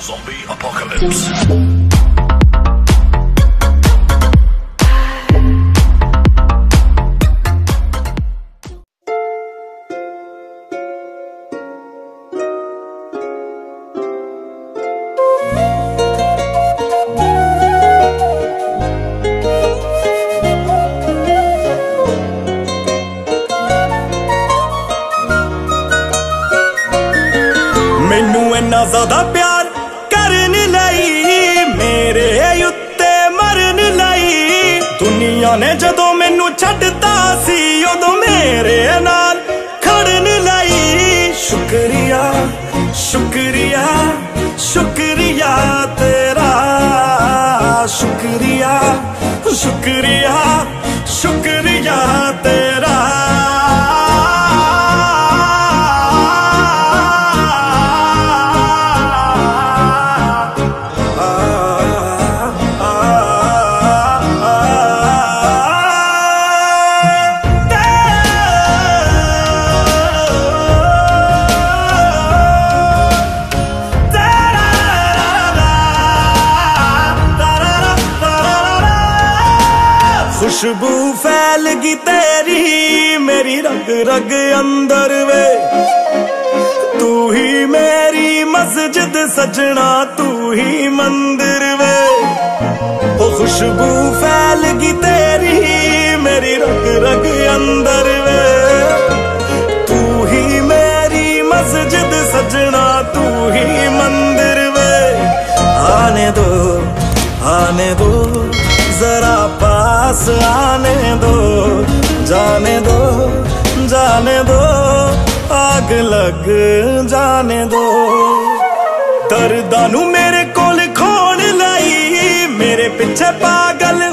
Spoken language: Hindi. Zombie Apocalypse. ना ज़्यादा प्यार करन लई मेरे उत्ते मरन लई दुनिया ने जदों मैनू छड्डता सी उदों मेरे नाल खड़न लई। शुक्रिया शुक्रिया शुक्रिया तेरा, शुक्रिया शुक्रिया शुक्रिया तेरा। खुशबू फैलगी तेरी मेरी रग रग अंदर वे, तू ही मेरी मस्जिद सजना तू ही मंदिर वे। ओ खुशबू फैलगी तेरी मेरी रग रग अंदर वे, तू ही मेरी मस्जिद सजना तू ही मंदिर वे। आने दो जरा पास आने दो, जाने दो जाने दो आग लग जाने दो। दर्दानू मेरे कोल खोल लाई मेरे पीछे पागल